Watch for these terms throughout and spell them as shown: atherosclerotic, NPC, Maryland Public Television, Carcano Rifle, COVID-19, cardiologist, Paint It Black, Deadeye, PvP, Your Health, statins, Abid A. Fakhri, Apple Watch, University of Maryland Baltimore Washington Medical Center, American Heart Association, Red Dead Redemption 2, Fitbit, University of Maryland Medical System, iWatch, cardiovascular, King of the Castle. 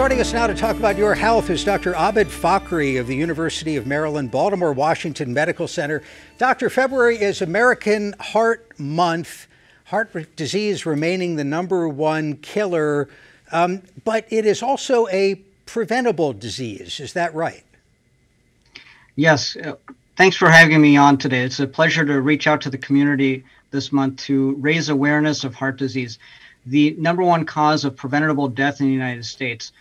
Joining us now to talk about your health is Dr. Abid Fakhri of the University of Maryland Baltimore Washington Medical Center. Dr. February is American Heart Month, heart disease remaining the #1 killer, but it is also a preventable disease. Is that right? Yes. Thanks for having me on today. It's a pleasure to reach out to the community this month to raise awareness of heart disease, the #1 cause of preventable death in the United States.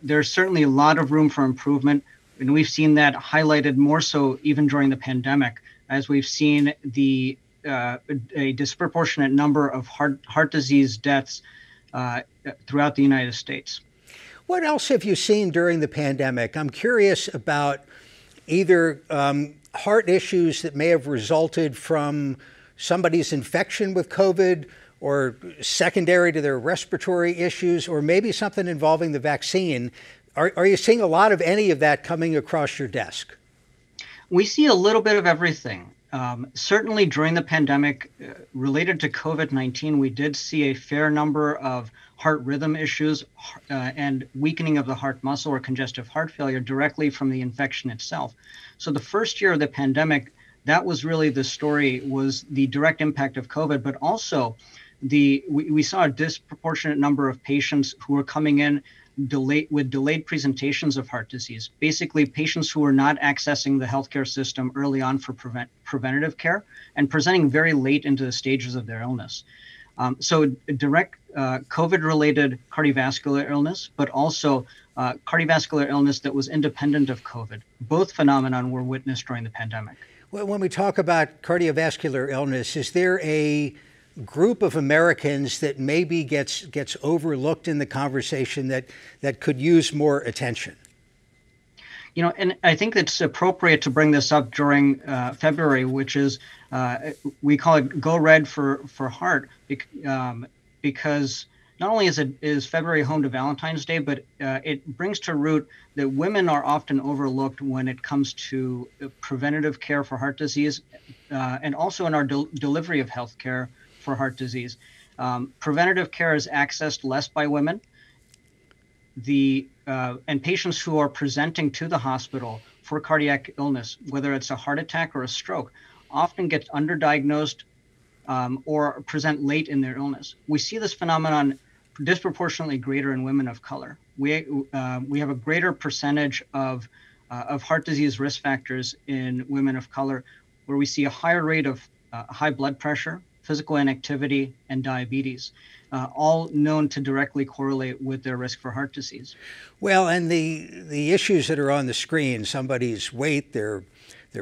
There's certainly a lot of room for improvement, and we've seen that highlighted more so even during the pandemic, as we've seen a disproportionate number of heart disease deaths throughout the United States. What else have you seen during the pandemic? I'm curious about either heart issues that may have resulted from somebody's infection with COVID or secondary to their respiratory issues, or maybe something involving the vaccine. Are you seeing a lot of any of that coming across your desk? We see a little bit of everything. Certainly during the pandemic, related to COVID-19, we did see a fair number of heart rhythm issues and weakening of the heart muscle or congestive heart failure directly from the infection itself. So the first year of the pandemic, that was really the story, was the direct impact of COVID, but also we saw a disproportionate number of patients who were coming in with delayed presentations of heart disease, basically patients who were not accessing the healthcare system early on for preventative care and presenting very late into the stages of their illness. So direct COVID-related cardiovascular illness, but also cardiovascular illness that was independent of COVID. Both phenomenon were witnessed during the pandemic. Well, when we talk about cardiovascular illness, is there a group of Americans that maybe gets overlooked in the conversation that could use more attention? You know, and I think it's appropriate to bring this up during February, which is, we call it Go Red for Heart, because not only is February home to Valentine's Day, but it brings to root that women are often overlooked when it comes to preventative care for heart disease, and also in our delivery of health care for heart disease. Preventative care is accessed less by women. And patients who are presenting to the hospital for cardiac illness, whether it's a heart attack or a stroke, often get underdiagnosed or present late in their illness. We see this phenomenon disproportionately greater in women of color. We have a greater percentage of heart disease risk factors in women of color, where we see a higher rate of high blood pressure, physical inactivity, and diabetes, all known to directly correlate with their risk for heart disease. Well, and the issues that are on the screen, somebody's weight, their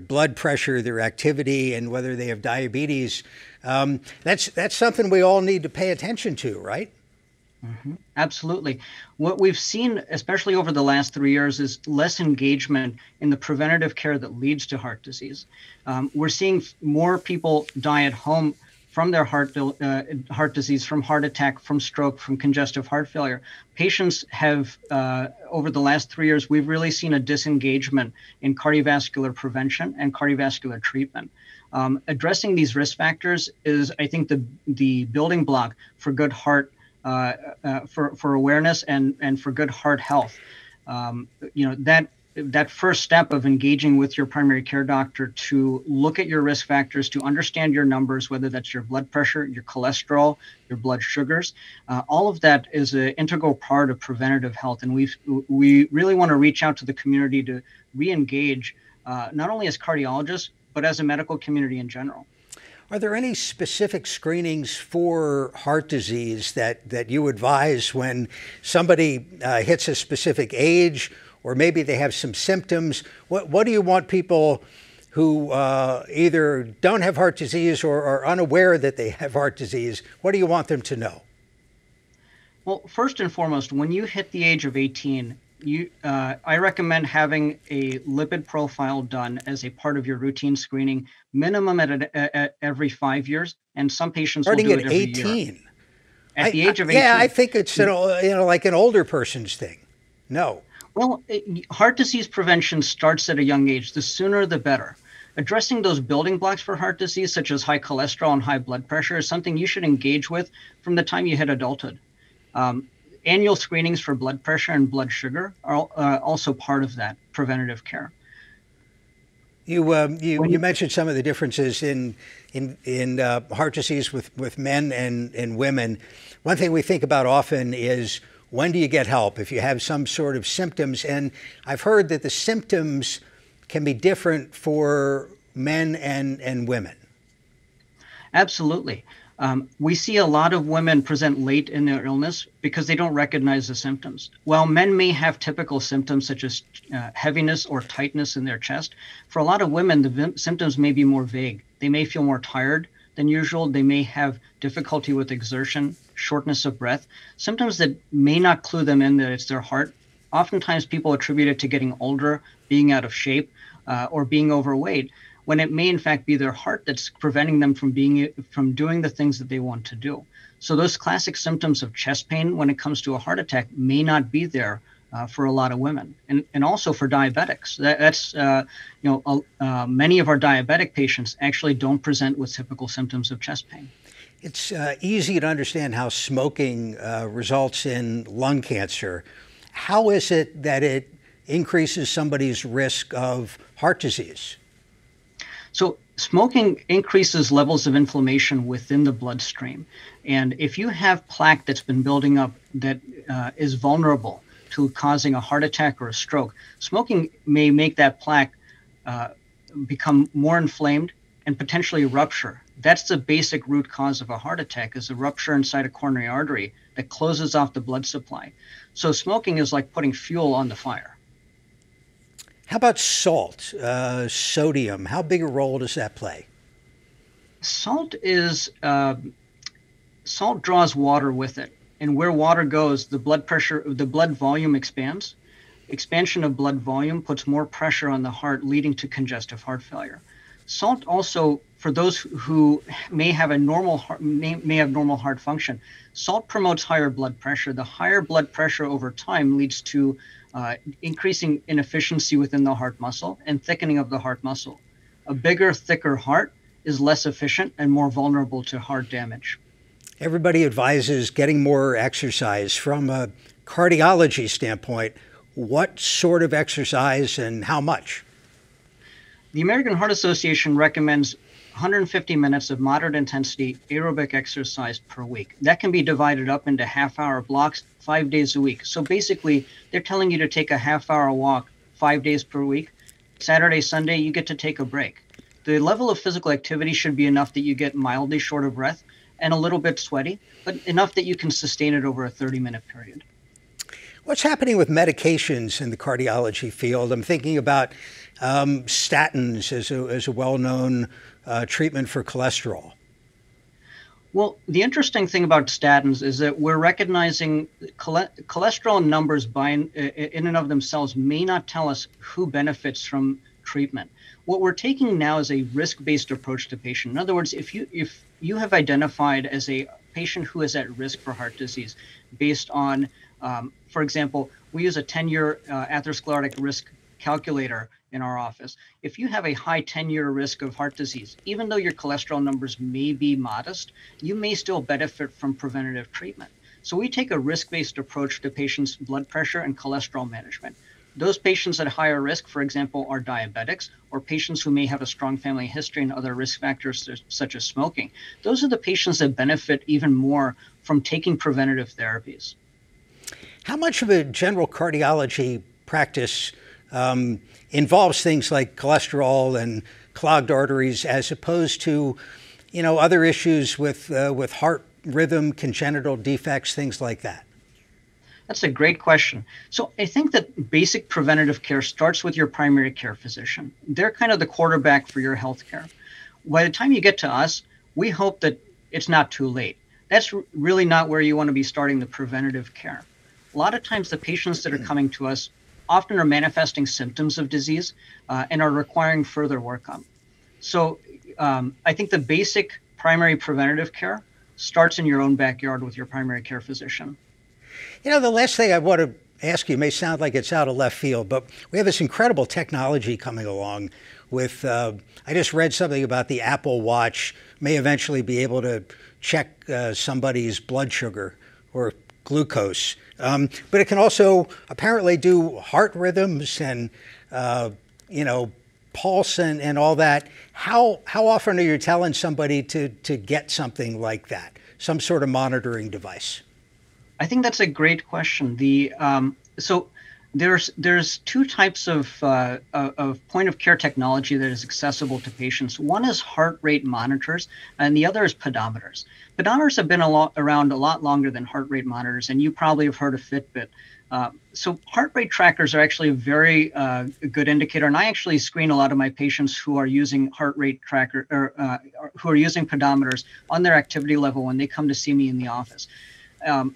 blood pressure, their activity, and whether they have diabetes, that's something we all need to pay attention to, right? Mm-hmm. Absolutely. What we've seen, especially over the last 3 years, is less engagement in the preventative care that leads to heart disease. We're seeing more people die at home from their heart disease, from heart attack, from stroke, from congestive heart failure. Patients have, over the last 3 years, we've really seen a disengagement in cardiovascular prevention and cardiovascular treatment. Addressing these risk factors is, I think, the building block for good heart, for awareness and for good heart health. That first step of engaging with your primary care doctor to look at your risk factors, to understand your numbers, whether that's your blood pressure, your cholesterol, your blood sugars, all of that is an integral part of preventative health. And we really want to reach out to the community to re-engage, not only as cardiologists, but as a medical community in general. Are there any specific screenings for heart disease that you advise when somebody hits a specific age, or maybe they have some symptoms? What do you want people who either don't have heart disease or are unaware that they have heart disease, what do you want them to know? Well, first and foremost, when you hit the age of 18, I recommend having a lipid profile done as a part of your routine screening, minimum at every 5 years, and some patients will do it every year. Starting at 18? At the age of 18. Yeah, I think it's like an older person's thing. No. Well, heart disease prevention starts at a young age. The sooner, the better. Addressing those building blocks for heart disease, such as high cholesterol and high blood pressure, is something you should engage with from the time you hit adulthood. Annual screenings for blood pressure and blood sugar are also part of that preventative care. You mentioned some of the differences in heart disease with men and women. One thing we think about often is, when do you get help if you have some sort of symptoms? And I've heard that the symptoms can be different for men and women. Absolutely. We see a lot of women present late in their illness because they don't recognize the symptoms. While men may have typical symptoms such as heaviness or tightness in their chest, for a lot of women, the symptoms may be more vague. They may feel more tired than usual. They may have difficulty with exertion, shortness of breath, symptoms that may not clue them in that it's their heart. Oftentimes people attribute it to getting older, being out of shape, or being overweight, when it may in fact be their heart that's preventing them from doing the things that they want to do. So those classic symptoms of chest pain when it comes to a heart attack may not be there for a lot of women, and also for diabetics. Many of our diabetic patients actually don't present with typical symptoms of chest pain. It's easy to understand how smoking results in lung cancer. How is it that it increases somebody's risk of heart disease? So smoking increases levels of inflammation within the bloodstream. And if you have plaque that's been building up that is vulnerable to causing a heart attack or a stroke, smoking may make that plaque become more inflamed and potentially rupture. That's the basic root cause of a heart attack, is a rupture inside a coronary artery that closes off the blood supply. So smoking is like putting fuel on the fire. How about salt, sodium? How big a role does that play? Salt draws water with it, and where water goes, the blood volume expands. Expansion of blood volume puts more pressure on the heart, leading to congestive heart failure. Salt also, for those who may have normal heart function, salt promotes higher blood pressure. The higher blood pressure over time leads to increasing inefficiency within the heart muscle and thickening of the heart muscle. A bigger, thicker heart is less efficient and more vulnerable to heart damage. Everybody advises getting more exercise. From a cardiology standpoint, what sort of exercise and how much? The American Heart Association recommends 150 minutes of moderate intensity aerobic exercise per week. That can be divided up into half-hour blocks 5 days a week. So basically, they're telling you to take a half-hour walk 5 days per week. Saturday, Sunday, you get to take a break. The level of physical activity should be enough that you get mildly short of breath and a little bit sweaty, but enough that you can sustain it over a 30-minute period. What's happening with medications in the cardiology field? I'm thinking about statins as a well-known treatment for cholesterol. Well, the interesting thing about statins is that we're recognizing cholesterol numbers in and of themselves may not tell us who benefits from treatment. What we're taking now is a risk-based approach to patient. In other words, if you have identified as a patient who is at risk for heart disease based on, for example, we use a 10-year atherosclerotic risk calculator in our office. If you have a high 10-year risk of heart disease, even though your cholesterol numbers may be modest, you may still benefit from preventative treatment. So we take a risk-based approach to patients' blood pressure and cholesterol management. Those patients at higher risk, for example, are diabetics or patients who may have a strong family history and other risk factors such as smoking. Those are the patients that benefit even more from taking preventative therapies. How much of a general cardiology practice involves things like cholesterol and clogged arteries, as opposed to, other issues with heart rhythm, congenital defects, things like that? That's a great question. So I think that basic preventative care starts with your primary care physician. They're kind of the quarterback for your health care. By the time you get to us, we hope that it's not too late. That's really not where you want to be starting the preventative care. A lot of times the patients that are coming to us often are manifesting symptoms of disease and are requiring further workup. So I think the basic primary preventative care starts in your own backyard with your primary care physician. The last thing I want to ask you may sound like it's out of left field, but we have this incredible technology coming along with, I just read something about the Apple Watch may eventually be able to check somebody's blood sugar or glucose. But it can also apparently do heart rhythms and, you know, pulse and all that. How often are you telling somebody to get something like that, some sort of monitoring device? I think that's a great question. The so there's two types of point-of-care technology that is accessible to patients. One is heart rate monitors, and the other is pedometers. Pedometers have been around a lot longer than heart rate monitors, and you probably have heard of Fitbit. So heart rate trackers are actually a very good indicator, and I actually screen a lot of my patients who are using heart rate tracker or who are using pedometers on their activity level when they come to see me in the office.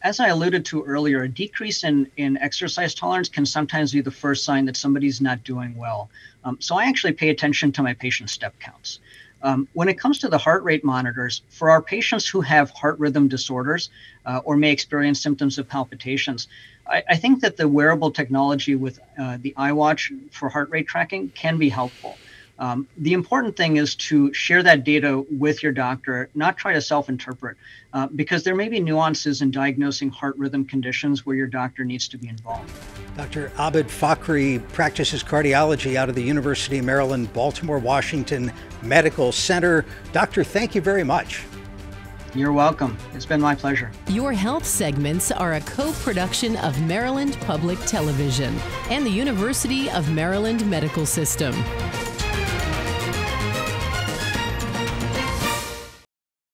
As I alluded to earlier, a decrease in exercise tolerance can sometimes be the first sign that somebody's not doing well. So I actually pay attention to my patient's step counts. When it comes to the heart rate monitors, for our patients who have heart rhythm disorders or may experience symptoms of palpitations, I think that the wearable technology with the iWatch for heart rate tracking can be helpful. The important thing is to share that data with your doctor, not try to self-interpret, because there may be nuances in diagnosing heart rhythm conditions where your doctor needs to be involved. Dr. Abid Fakhri practices cardiology out of the University of Maryland Baltimore Washington Medical Center. Doctor, thank you very much. You're welcome. It's been my pleasure. Your health segments are a co-production of Maryland Public Television and the University of Maryland Medical System.